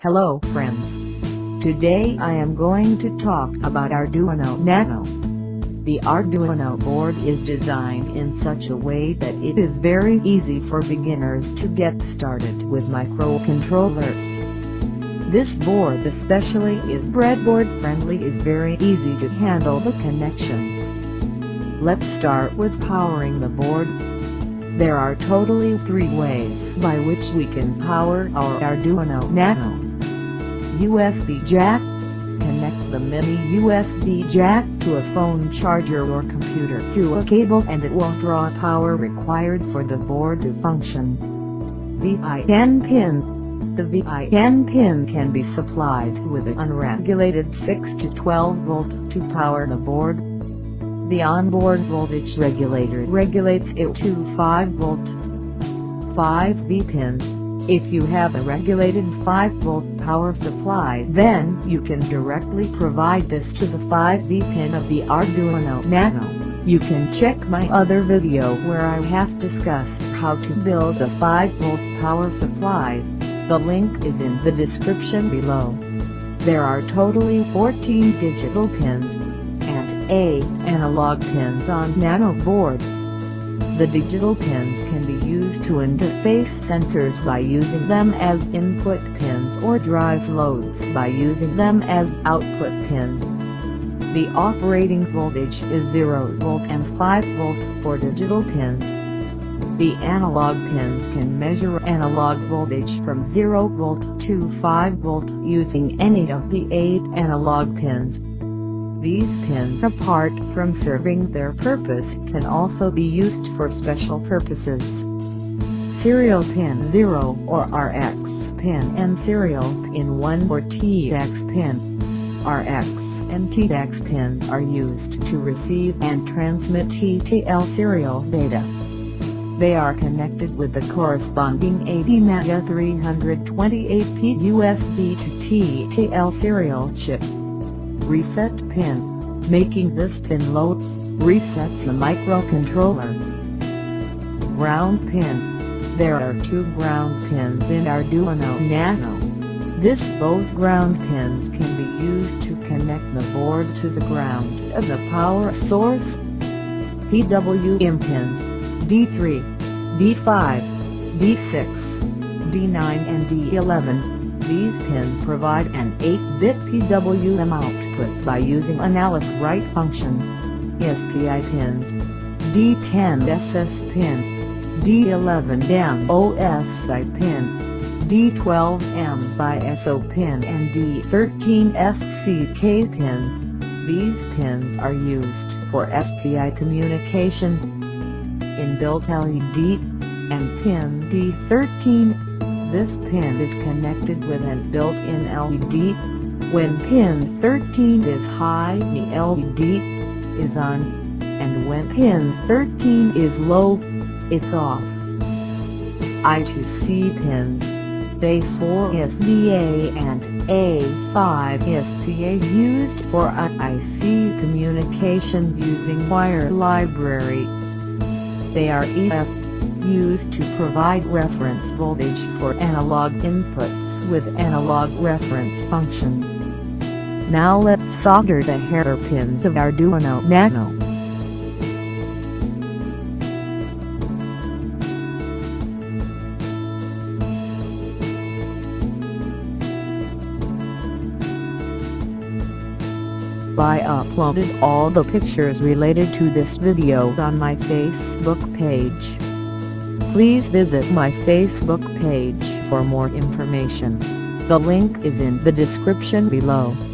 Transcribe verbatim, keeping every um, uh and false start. Hello friends. Today I am going to talk about Arduino Nano. The Arduino board is designed in such a way that it is very easy for beginners to get started with microcontrollers. This board especially is breadboard friendly, is very easy to handle the connections. Let's start with powering the board. There are totally three ways by which we can power our Arduino Nano. U S B jack. Connect the mini U S B jack to a phone charger or computer through a cable and it will draw power required for the board to function. V I N pin. The V I N pin can be supplied with an unregulated six to twelve volt to power the board. The onboard voltage regulator regulates it to five volt. five V pins. If you have a regulated five volt power supply, then you can directly provide this to the five V pin of the Arduino Nano. You can check my other video where I have discussed how to build a five volt power supply. The link is in the description below. There are totally fourteen digital pins and eight analog pins on Nano board. The digital pins can be used to interface sensors by using them as input pins or drive loads by using them as output pins. The operating voltage is zero volt and five volt for digital pins. The analog pins can measure analog voltage from zero volt to five volt using any of the eight analog pins. These pins, apart from serving their purpose, can also be used for special purposes. Serial pin zero or R X pin and serial pin one or T X pin. R X and T X pins are used to receive and transmit T T L serial data. They are connected with the corresponding ATmega three two eight P U S B to T T L serial chip. Reset pin. Making this pin low resets the microcontroller. Ground pin. There are two ground pins in Arduino Nano. This both ground pins can be used to connect the board to the ground of the power source. P W M pins. D three, D five, D six, D nine and D eleven. These pins provide an eight bit P W M output by using an A L I C write function. S P I pins. D ten S S pin. D eleven M O S I pin. D twelve M I S O pin and D thirteen S C K pin. These pins are used for S P I communication. Inbuilt L E D and pin D thirteen. This pin is connected with an built-in L E D. When pin thirteen is high, the L E D is on, and when pin thirteen is low, it's off. I two C pins. A four S D A and A five S P A used for I I C communication using wire library. They are E F used to provide reference voltage for analog inputs with analog reference function. Now let's solder the header pins of Arduino Nano. I uploaded all the pictures related to this video on my Facebook page. Please visit my Facebook page for more information. The link is in the description below.